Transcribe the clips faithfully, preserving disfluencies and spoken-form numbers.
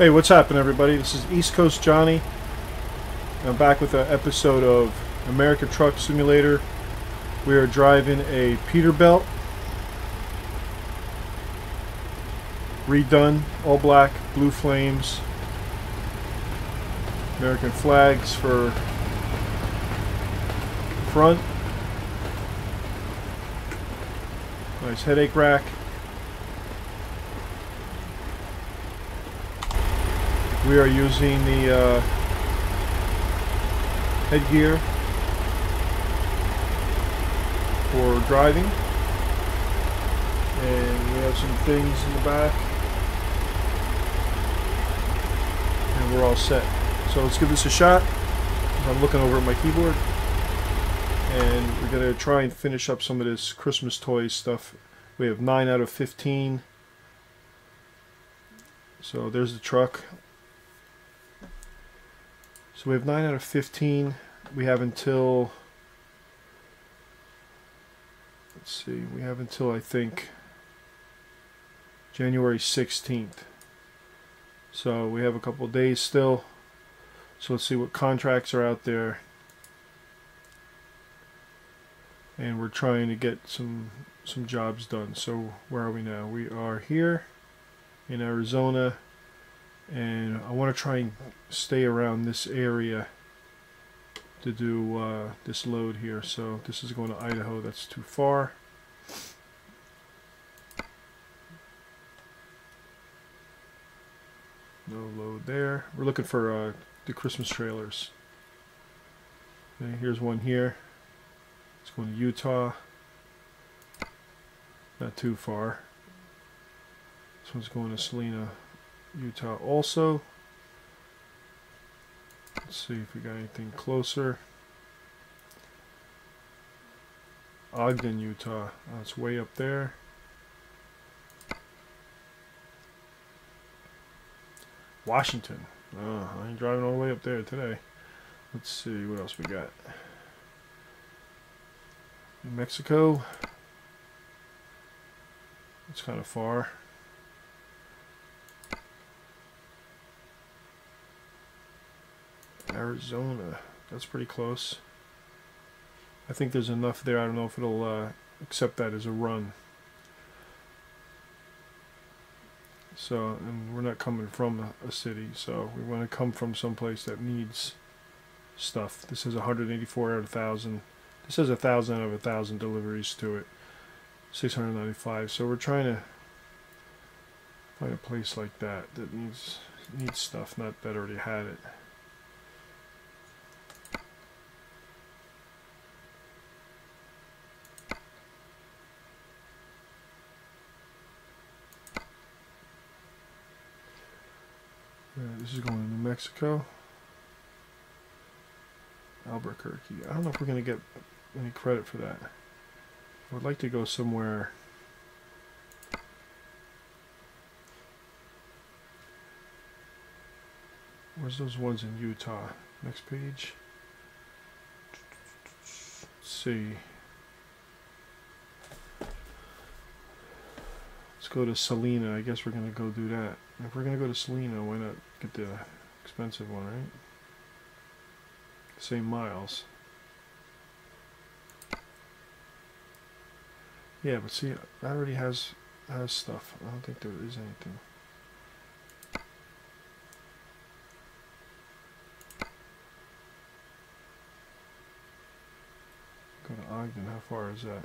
Hey, what's happening, everybody? This is East Coast Johnny. I'm back with an episode of American Truck Simulator. We are driving a Peterbilt. Redone, all black, blue flames. American flags for front. Nice headache rack. We are using the uh, headgear for driving, and we have some things in the back, and we're all set. So let's give this a shot. I'm looking over at my keyboard, and we're going to try and finish up some of this Christmas toy stuff. We have nine out of fifteen, so there's the truck. So we have nine out of fifteen. We have until, let's see, we have until I think January sixteenth. So we have a couple of days still. So let's see what contracts are out there. And we're trying to get some some jobs done. So where are we now? We are here in Arizona. And I want to try and stay around this area to do uh, this load here. So this is going to Idaho. That's too far. No load there. We're looking for uh, the Christmas trailers. Okay, here's one here. It's going to Utah. Not too far. This one's going to Salina, Utah also. Let's see if we got anything closer. Ogden, Utah. Oh, it's way up there. Washington. Oh, I ain't driving all the way up there today. Let's see what else we got. New Mexico. It's kind of far. Arizona. That's pretty close. I think there's enough there. I don't know if it'll uh, accept that as a run. So, and we're not coming from a city, so we want to come from someplace that needs stuff. This is one hundred eighty-four out of one thousand. This has one thousand out of one thousand deliveries to it. six hundred ninety-five. So we're trying to find a place like that that needs needs stuff, not that already had it. This is going to New Mexico. Albuquerque. I don't know if we're going to get any credit for that. I would like to go somewhere . Where's those ones in Utah? Next page. Let's see. Let's go to Salina. I guess we're going to go do that. If we're going to go to Salina, why not get the expensive one, right? Same miles. Yeah, but see, that already has, has stuff. I don't think there is anything. Go to Ogden. How far is that?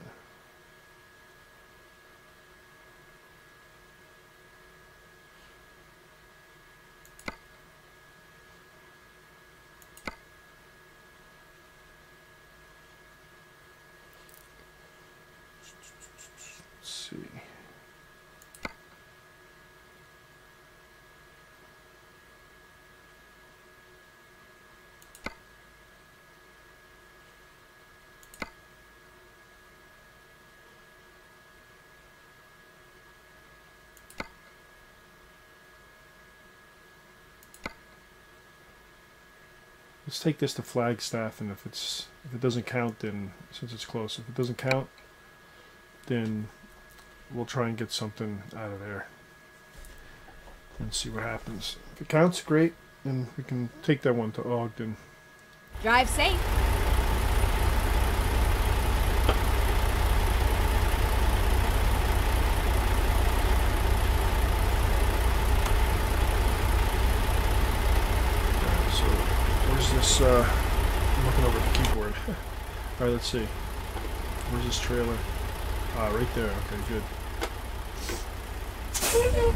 Let's take this to Flagstaff, and if it's if it doesn't count, then since it's close, if it doesn't count, then we'll try and get something out of there. and see what happens. If it counts, great, and we can take that one to Ogden. Drive safe. Uh, I'm looking over at the keyboard. Alright, let's see. Where's this trailer? Ah, right there. Okay, good.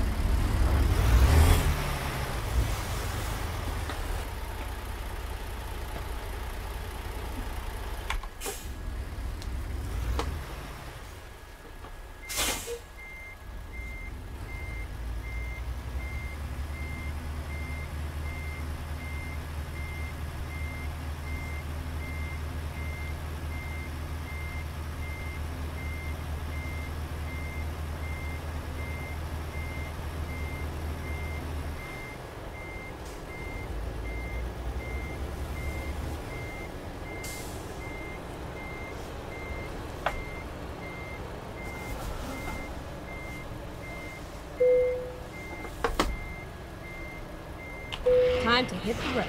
Time to hit the road.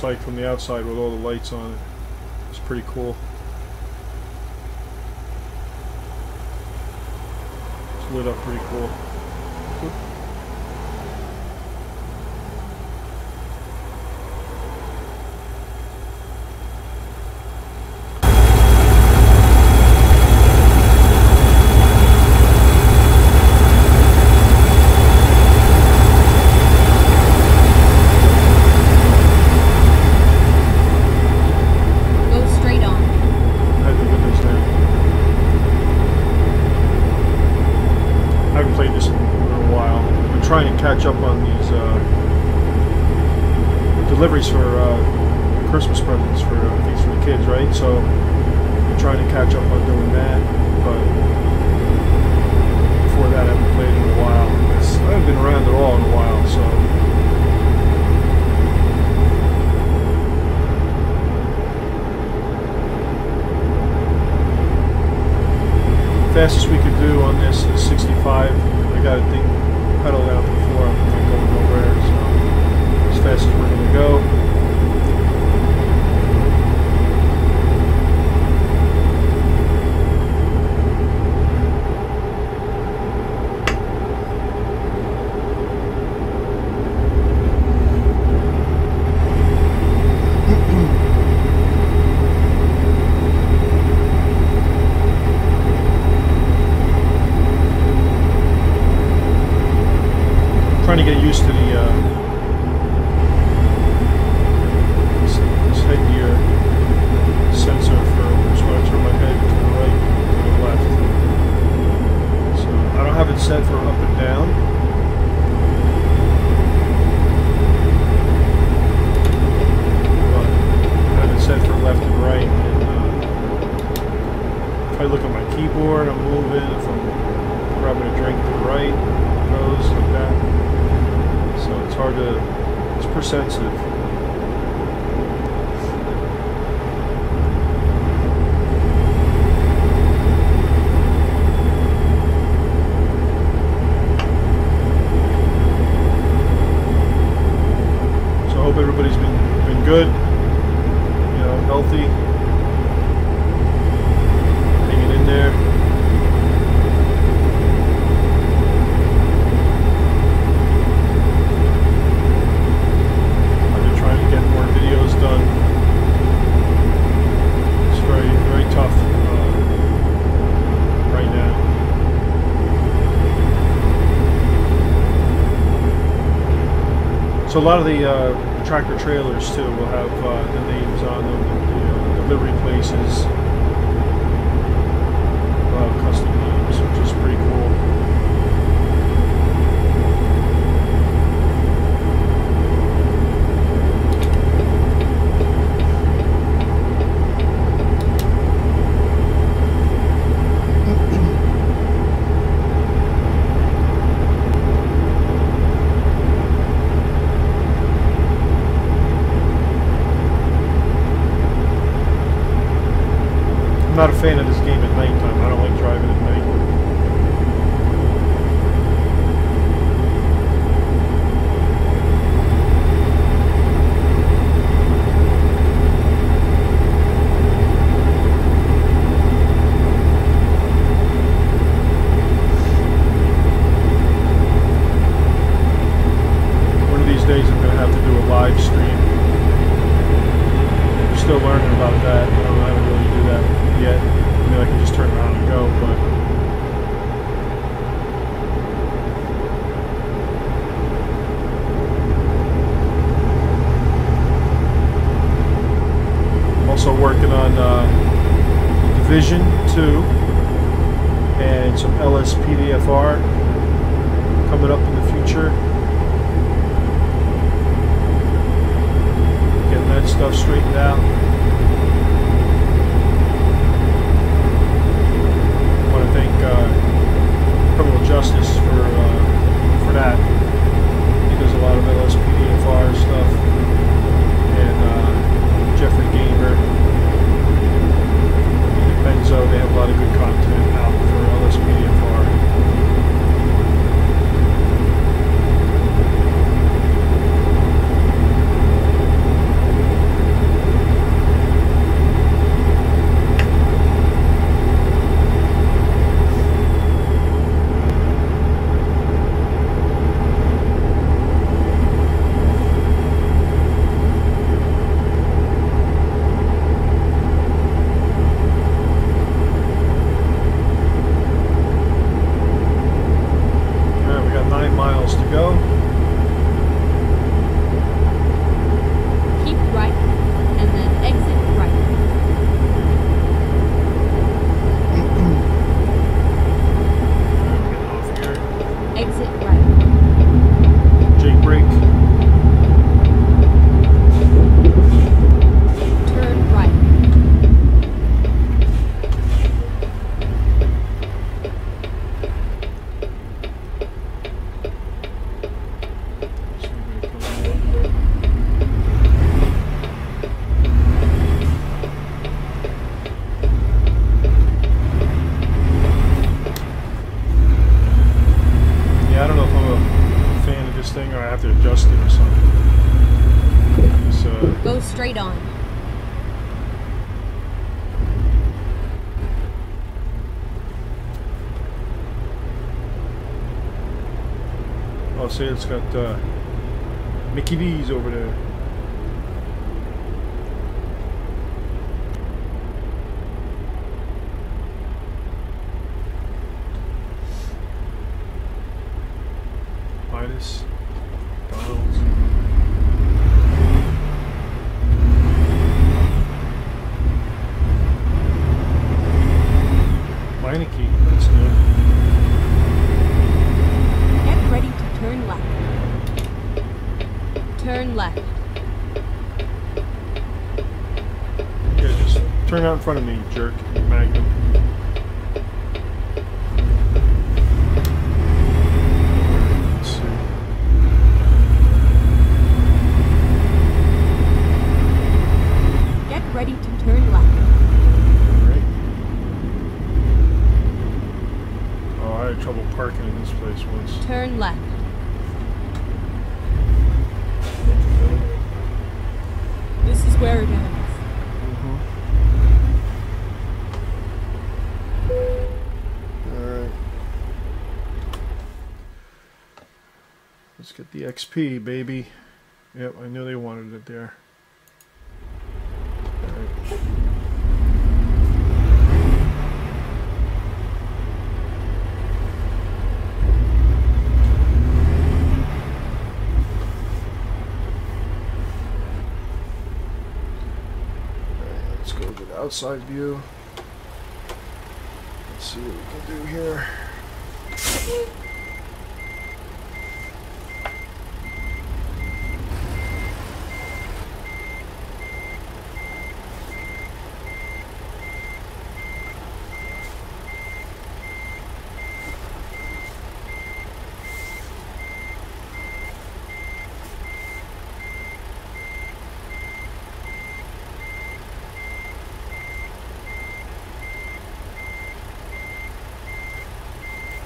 Like from the outside with all the lights on it. It's pretty cool. It's lit up pretty cool. Oop. try and catch up on these uh, deliveries for uh, Christmas presents for uh, things for the kids, right? So we're trying to catch up on doing that, but before that I haven't played in a while. It's, I haven't been around at all in a while, so. Fastest we could do on this is sixty-five. I got a thing pedaled out to the floor. I'm not going nowhere, so as fast as we're going to go. Trying to get used to the uh, this, this headgear sensor for which when I turn my head to the right to the left. So I don't have it set for up and down. But I have it set for left and right. And, uh, if I look at my keyboard, I'm moving. If I'm grabbing a drink to the right, it goes like that. So it's hard to, it's pretty sensitive. So I hope everybody's been, been good, you know, healthy, hanging in there. So a lot of the uh, tractor trailers too will have uh, the names on them, the uh, delivery places, a lot of custom names, which is pretty cool. I'm not a fan of this game at nighttime. I don't like driving at night. One of these days I'm going to have to do a live stream. I'm still learning about that. I don't know how to really do that yet. I mean, I can just turn around and go, but also working on uh, Division two and some L S P D F R coming up in the future. Getting that stuff straightened out. Uh, criminal justice for uh, for that. He does a lot of L S P D F R stuff, and uh, Jeffrey Gamer, and Benzo. They have a lot of good content out for L S P D F R. have to adjust it or something. Just, uh, go straight on. Oh, see, it's got uh, Mickey D's over there. Minus. Turn out in front of me, jerk, you magnum. Let's see. Get ready to turn left. Alright. Oh, I had trouble parking in this place once. Turn left. This is where it ends. Let's get the X P, baby. Yep, I knew they wanted it there. All right. All right, let's go to the outside view. Let's see what we can do here.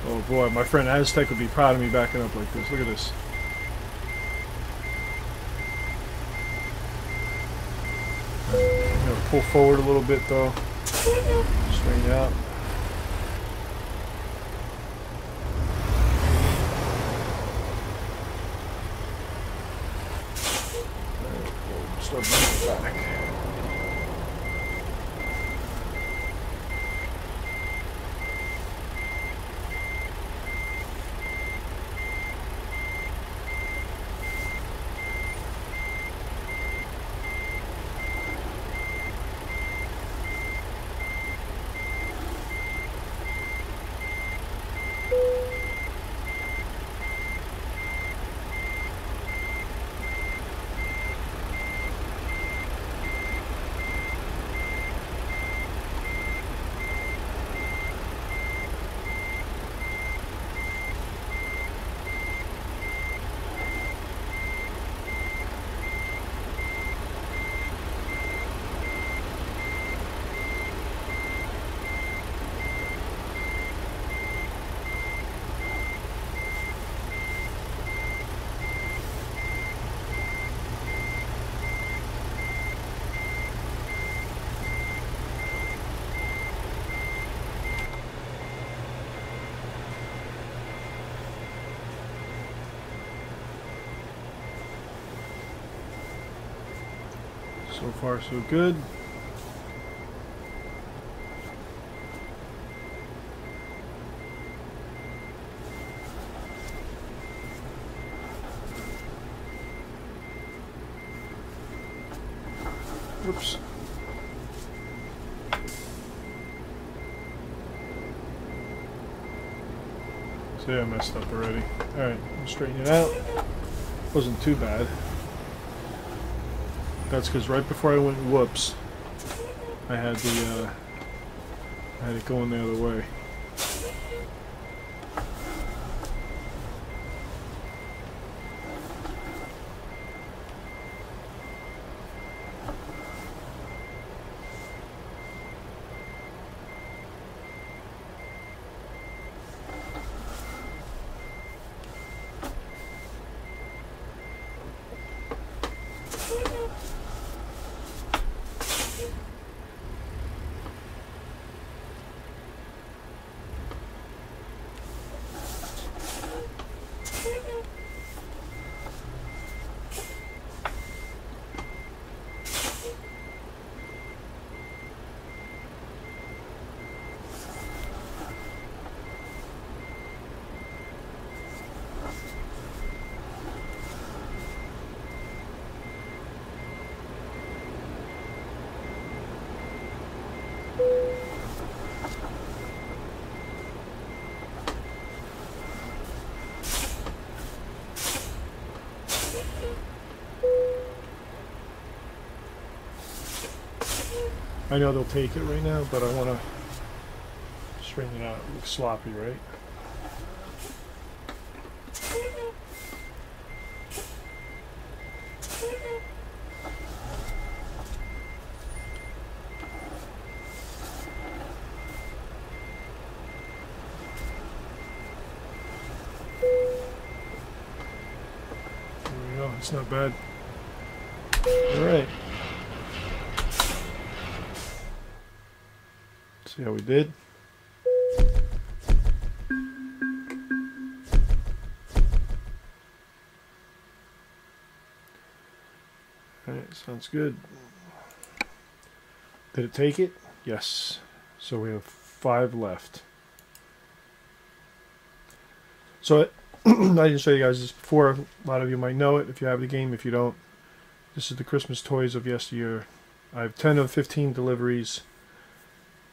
Oh boy, my friend Aztec would be proud of me backing up like this. Look at this. I'm gonna pull forward a little bit though. Straighten out. So far, so good. Whoops. See, I messed up already. Alright, straighten it out. Wasn't too bad. That's because right before I went whoops, I had the uh, I had it going the other way. I know they'll take it right now, but I want to straighten it out. It looks sloppy, right? It's not bad. All right. Let's see how we did. All right, sounds good. Did it take it? Yes. So we have five left. So it I didn't show you guys this before. A lot of you might know it if you have the game. If you don't, this is the Christmas toys of yesteryear. I have ten of fifteen deliveries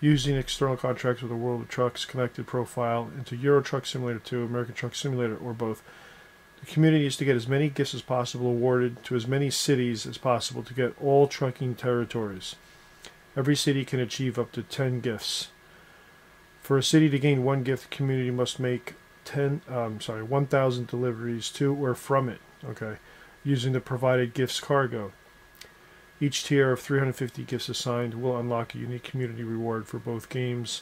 using external contracts with the World of Trucks connected profile into Euro Truck Simulator two, American Truck Simulator, or both. The community is to get as many gifts as possible awarded to as many cities as possible to get all trucking territories. Every city can achieve up to ten gifts. For a city to gain one gift, the community must make Ten, um, sorry, one thousand deliveries to or from it. Okay, using the provided gifts cargo. Each tier of three hundred fifty gifts assigned will unlock a unique community reward for both games.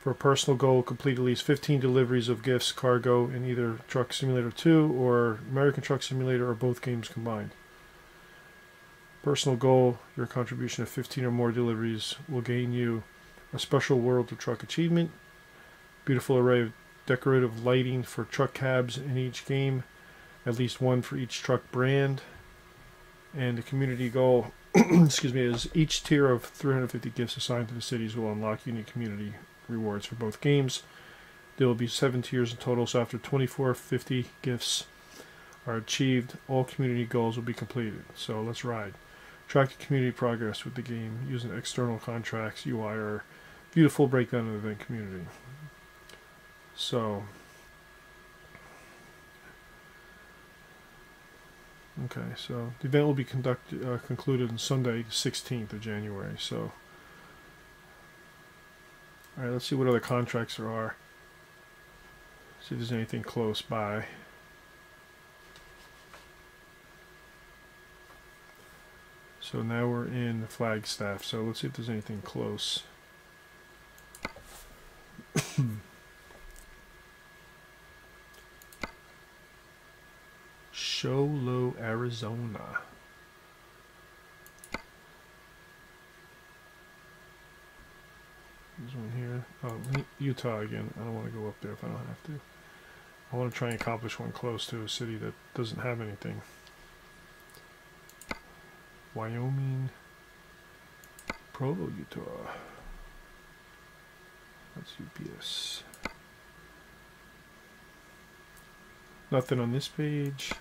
For a personal goal, complete at least fifteen deliveries of gifts cargo in either Truck Simulator two or American Truck Simulator, or both games combined. Personal goal: your contribution of fifteen or more deliveries will gain you a special World of Truck achievement. Beautiful array of decorative lighting for truck cabs in each game, at least one for each truck brand. And the community goal excuse me, is each tier of three hundred fifty gifts assigned to the cities will unlock unique community rewards for both games. There will be seven tiers in total, so after twenty-four fifty gifts are achieved, all community goals will be completed. So let's ride. Track the community progress with the game using external contracts, U I, or beautiful breakdown of the event community. So, okay, so the event will be conducted, uh, concluded on Sunday, sixteenth of January. So, all right, let's see what other contracts there are. See if there's anything close by. So now we're in Flagstaff. So let's see if there's anything close. Cholo, Arizona. There's one here. Oh, Utah again. I don't want to go up there if I don't have to. I want to try and accomplish one close to a city that doesn't have anything. Wyoming. Provo, Utah. That's U P S. Nothing on this page.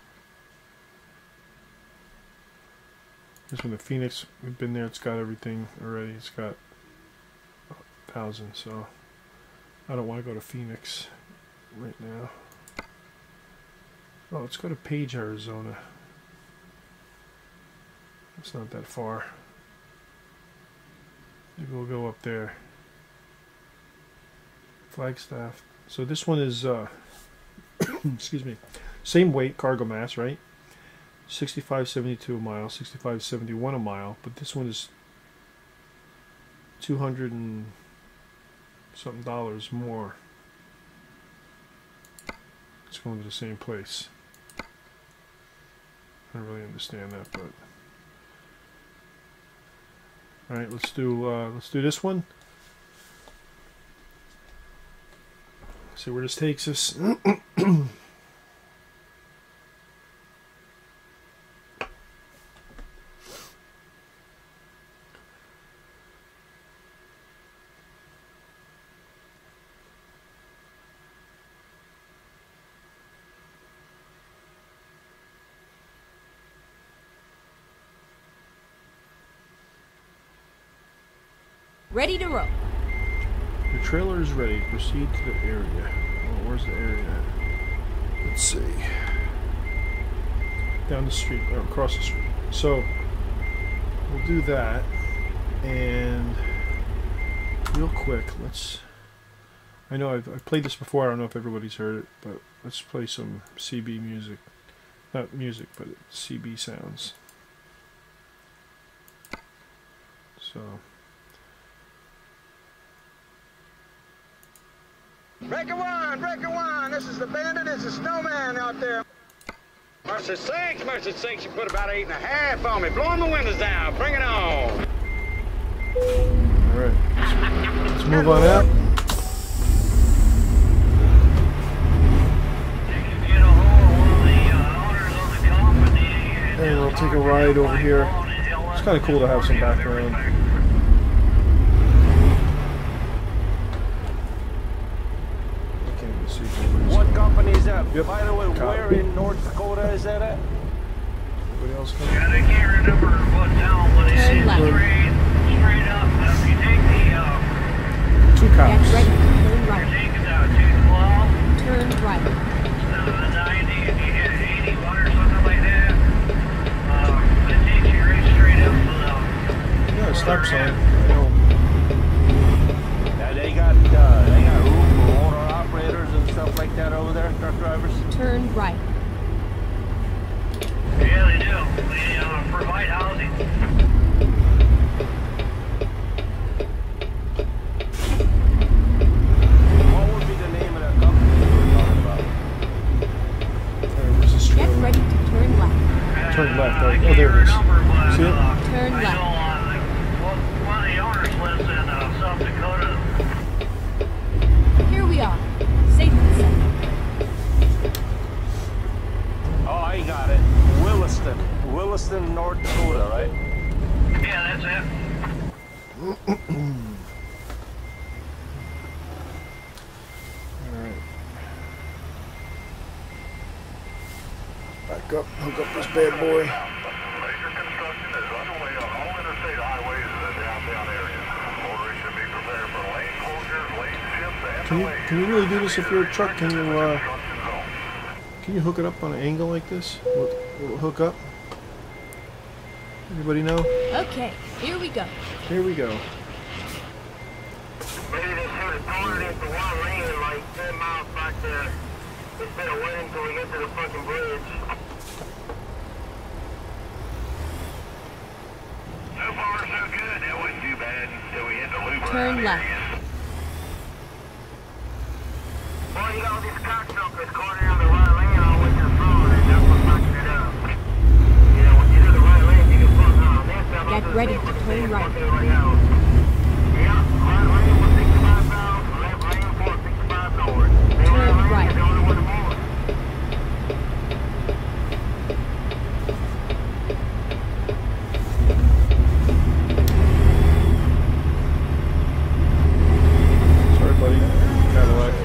This one, the Phoenix, we've been there, it's got everything already. It's got a thousand, so I don't want to go to Phoenix right now. Oh, let's go to Page, Arizona. It's not that far. Maybe we'll go up there. Flagstaff. So this one is, uh, excuse me, same weight, cargo mass, right? sixty-five seventy-two a mile, sixty-five seventy-one a mile, but this one is two hundred and something dollars more. It's going to the same place. I don't really understand that, but all right, let's do uh, let's do this one. Let's see where this takes us. Ready to roll. Your trailer is ready. Proceed to the area. Oh, where's the area? Let's see. Down the street, or across the street. So, we'll do that. And real quick, let's, I know I've, I've played this before, I don't know if everybody's heard it, but let's play some C B music, not music, but C B sounds. So. Breaker one, breaker one, this is the bandit, this is the snowman out there. Mercy sakes, mercy sakes, you put about eight and a half on me. Blowing the windows down, bring it on. All right, let's, let's move on out. And we'll take a ride over here. It's kind of cool to have some background. Yep. By the way, Copy. Where in North Dakota is that at? Anybody else coming? Got a gear number, but down one is straight up. If you take the uh, two cops. Right. Turn right. You're taking the two twelve. Turn right. So the ninety, if you hit eighty-one or something like that, uh, it takes you right straight up to the. Yeah, stop sign. I know. Now they got uh, they got room for water operators and stuff like that over there. Truck drivers. Turn right. Yeah, they do. They uh, provide housing. What would be the name of that company you were talking about? There's a street. Get ready to turn left. Turn left. Right? Oh, there it is. See it? Turn left. One of the owners lives in uh, South Dakota. Here we are. Safe and sound. I got it. Williston. Williston, North Dakota, right? Yeah, that's it. Alright. Back up, hook up this bad boy. Major construction is underway on all interstate highways in the downtown area. Motorists should be prepared for lane closures, lane shifts, and can you, can you really do this if you're a truck? Can you, uh... Can you hook it up on an angle like this? Will it, will it hook up? Anybody know? Okay, here we go. Here we go. Maybe they should have torn it at the one lane like ten miles back there. It's been a wait until we get to the fucking bridge. So far so good. That wasn't too bad until we hit the loop. Turn left. Boy, you got all these cocksuckers cornering on the right lane. Get ready to turn right. Turn right. Sorry, buddy. Cadillac. Get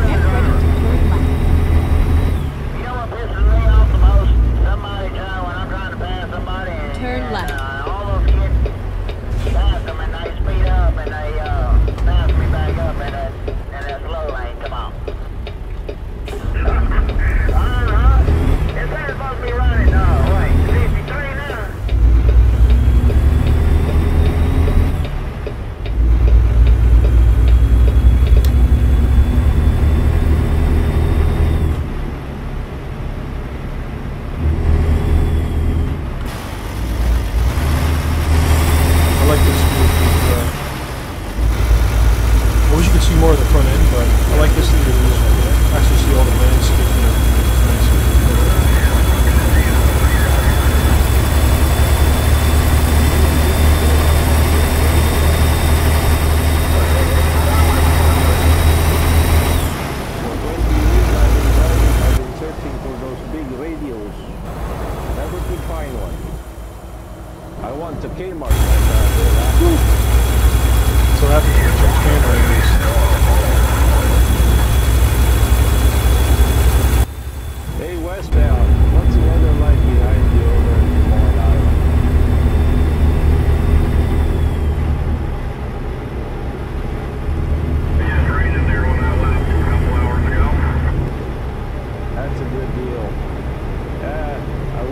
ready to turn left. You know what pisses me off the most? Somebody tell when I'm trying to pass. Turn left. Uh, all those kids pass them and they speed up and they uh, pass me back up in that, in that slow lane. Come on. Uh-huh. Is that supposed to be running? No, wait. fifty-three I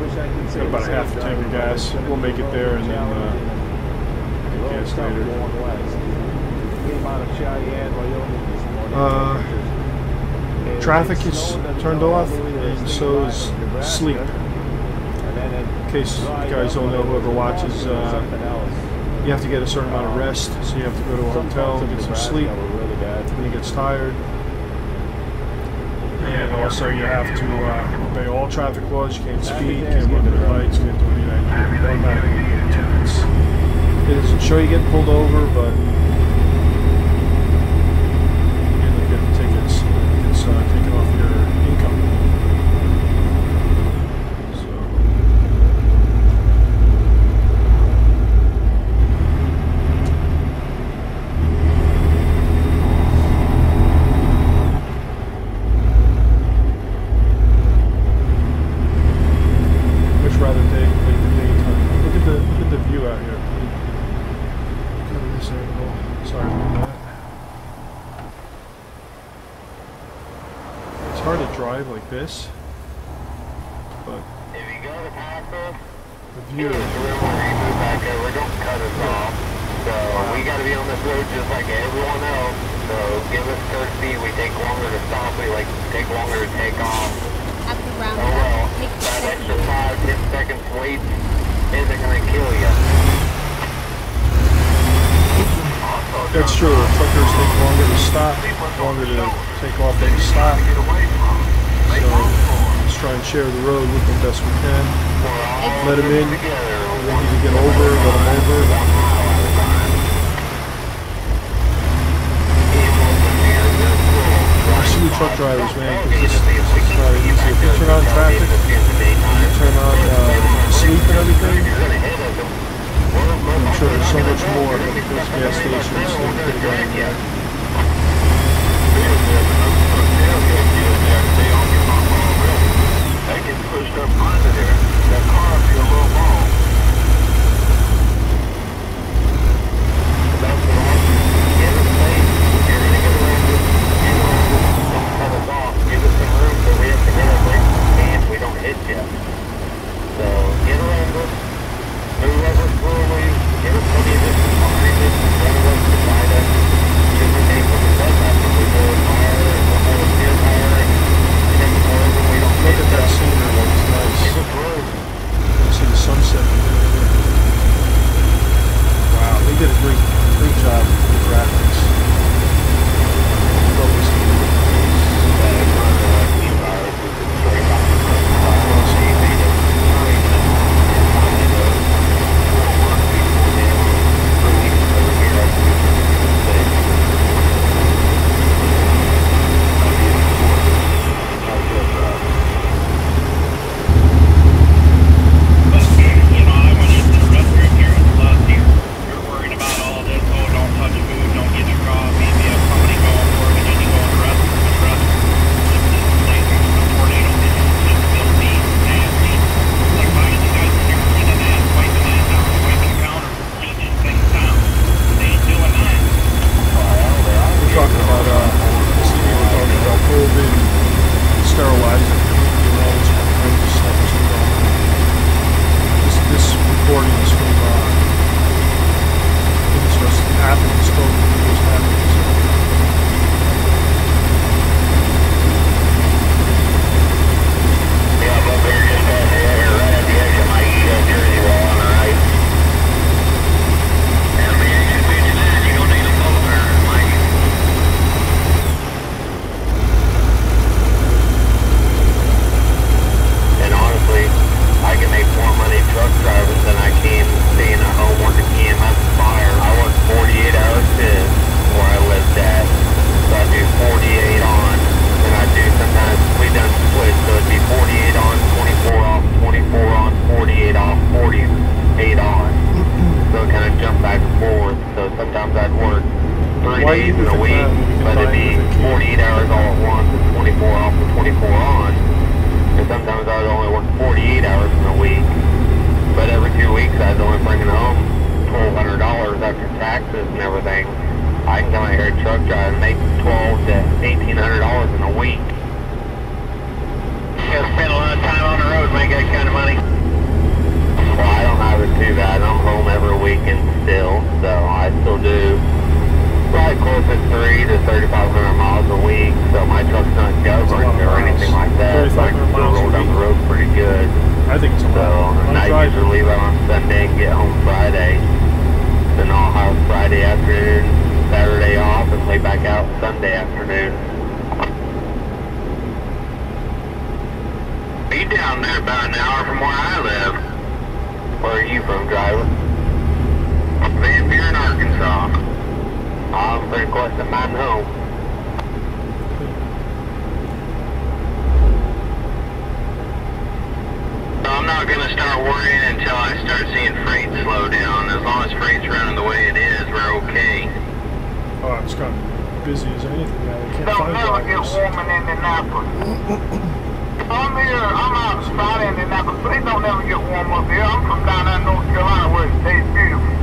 wish I could say. Got about a half a tank of gas. We'll make it there and then uh, get gas later. Uh, traffic is turned off, and so is sleep. In case you guys don't know, whoever watches, uh, you have to get a certain amount of rest, so you have to go to a hotel and get some sleep when he gets tired. And also you have to uh, obey all traffic laws. You can't speed, you can't run through lights, you can't do anything. It doesn't show you getting pulled over, but you end up getting tickets. It gets uh, taken off your income. Like this, but if you go to Pasco, the view is back there. We're going to cut us off, so we got to be on this road just like everyone else. So give us courtesy. We take longer to stop. We like take longer to take off. After round, oh well, that extra five, ten seconds wait isn't going to kill you. That's true. Truckers take longer to stop, longer to take off than to stop. So let's try and share the road with them best we can. Let them in. They need to get over. Let them over. See the truck drivers, man, because it's, it's not easy. If you turn on traffic, you turn on uh, sleep and everything, I'm sure there's so much more than those gas stations that could have gone there. Get pushed up under there. That car will be a little long. That's what I do. Get a space, get it in cut us off, give us some room so we have to get a break and we don't hit you. So get around us, move over slowly, get us plenty of distance behind us, run away beside us. Should we take what we said after we go higher and we'll hold us here higher and then we go over. Look at that scenery, that was nice. You see the sunset. Wow, they did a great, great job with the graphics. Spend a lot of time on the road ever make that kind of money? Well, I don't either too bad. I'm home every weekend still, so I still do probably close to three to thirty-five hundred miles a week, so my truck's not governed or miles. anything like that. I can still roll down the road pretty good. I think it's a lot. So I usually leave out on Sunday and get home Friday. Then I'll have Friday afternoon, Saturday off, and play back out Sunday afternoon. Be down there about an hour from where I live. Where are you from, driver? Van Buren, Arkansas. I'm pretty close to mine home. I'm not going to start worrying until I start seeing freight slow down. As long as freight's running the way it is, we're okay. Oh, I'm just got busy as anything now. I can't Don't find never get warm in Indianapolis. I'm here, I'm outside Indianapolis. Please don't ever get warm up here. I'm from down there in North Carolina where it stays beautiful.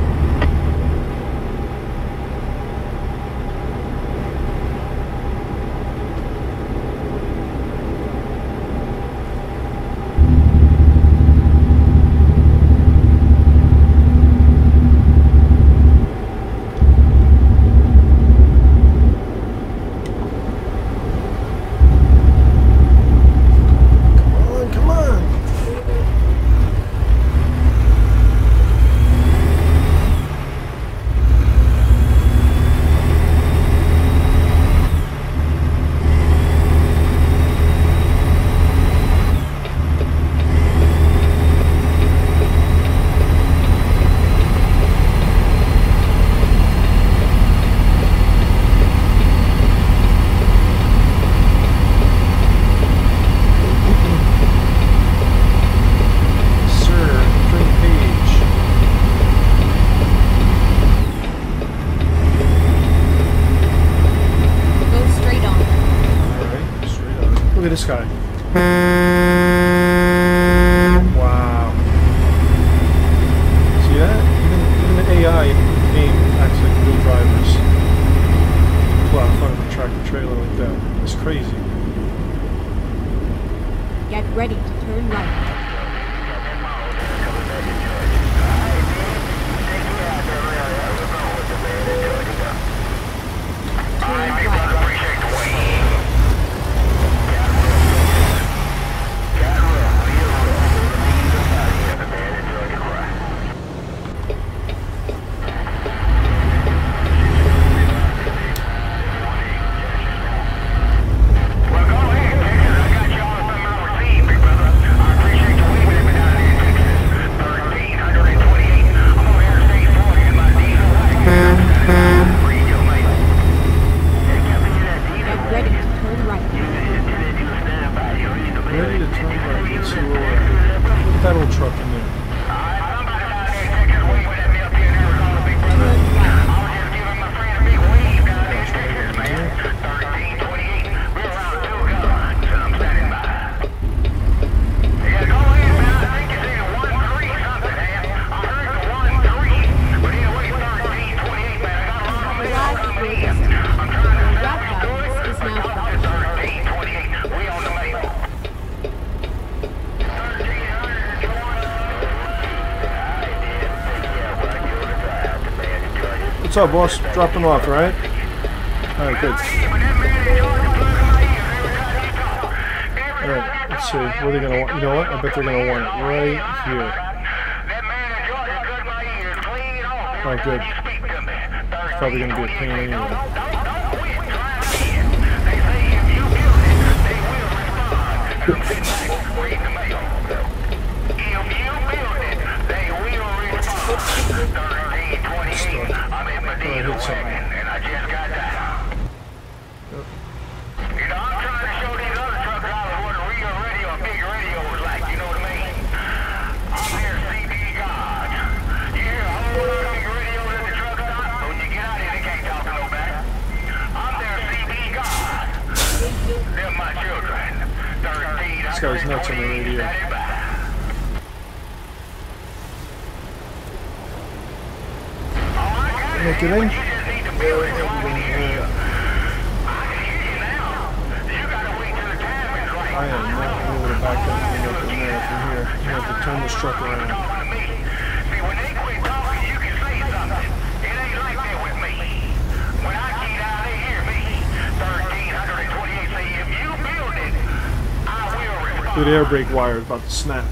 What's up, boss? Drop them off, right? Alright, good. Alright, let's see. What are they gonna want? You know what? I bet they're gonna want it right here. Alright, good. It's probably gonna be a pain anyway. This guy's nuts on the radio. Am I kidding? I am not going to back up and open there. in here. You have to turn this truck around. See, when they quit talking, you can say something. It ain't like that with me. When I get out, they hear me. thirteen twenty-eight say, if you build it, I will respond. Dude, the air brake wire is about to snap.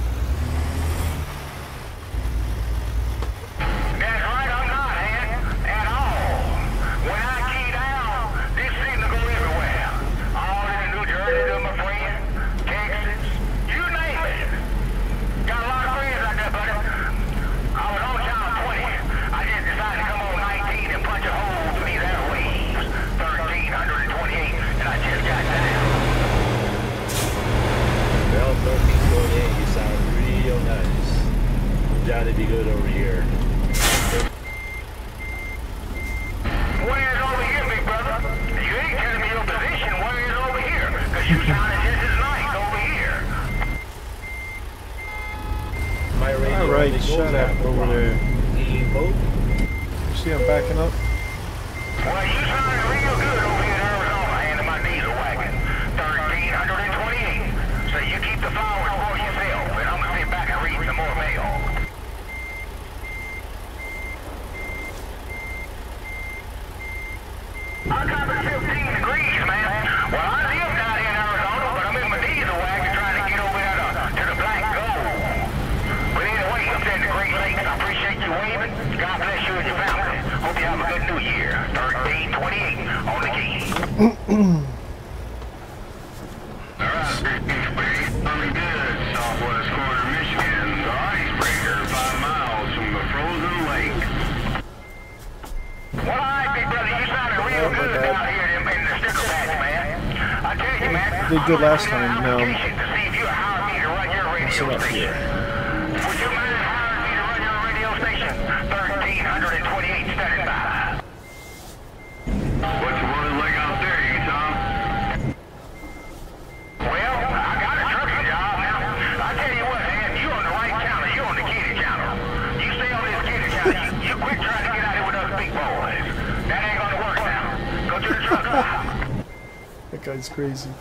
Good last time. No. What's up here? Would you mind hiring me to run your radio station? thirteen twenty-eight standing by. What you want to like out there, you Tom? Well, I got a trucking job now. I tell you what, man, you on the right channel. You on the kitty channel. You stay on this kitty channel. You, you quit trying to get out here with us big boys. That ain't gonna work now. Go to the truck. That guy's crazy.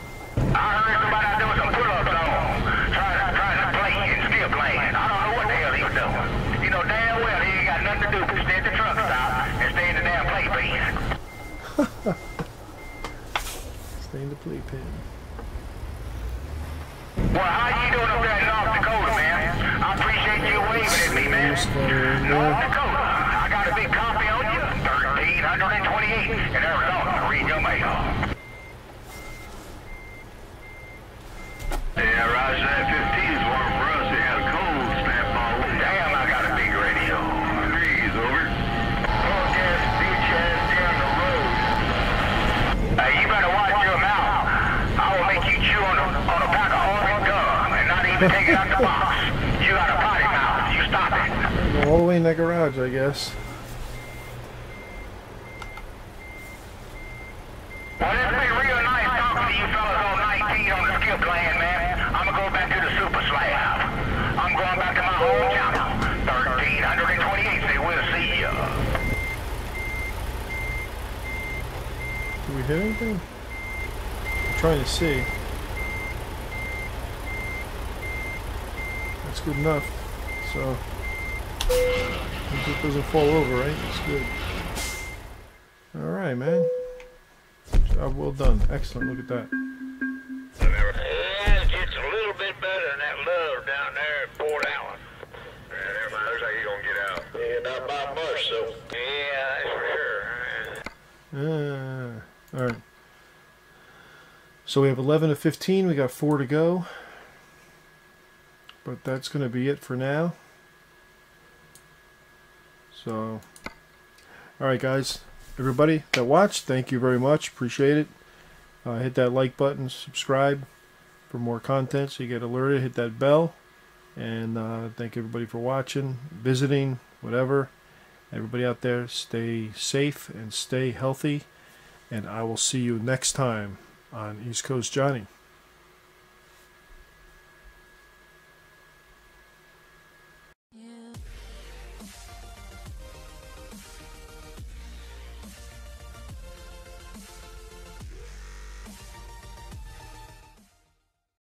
Take it out the box. You got a potty mouth. You stop it. Go all the way in that garage, I guess. Well, it's been real nice talking to you fellas on nineteen on the skip land, man. I'm gonna go back to the super slab. I'm going back to my home channel. thirteen twenty-eight, say we'll see ya. Do we hear anything? I'm trying to see. Good enough, so it doesn't fall over, right? It's good. All right, man. Job well done. Excellent. Look at that. Yeah, it's just a little bit better than that love down there at Port Allen. Yeah, everybody looks like he's gonna get out. Yeah, not by much, so. Yeah, that's for sure. Ah, all right. So we have eleven to fifteen. We got four to go. But that's going to be it for now. So, alright guys, everybody that watched, thank you very much. Appreciate it. Uh, hit that like button, subscribe for more content so you get alerted. Hit that bell. And uh, thank everybody for watching, visiting, whatever. Everybody out there, stay safe and stay healthy. And I will see you next time on East Coast Johnny.